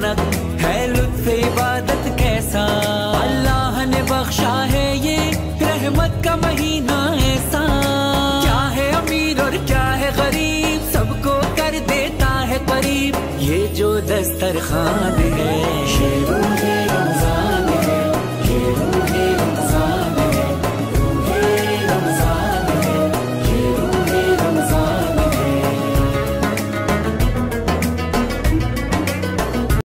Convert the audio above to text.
रौनक है लुत्फ इबादत कैसा, अल्लाह ने बख्शा है ये रहमत का महीना ऐसा। क्या है अमीर और क्या है गरीब, सबको कर देता है करीब ये जो दस्तरखान है।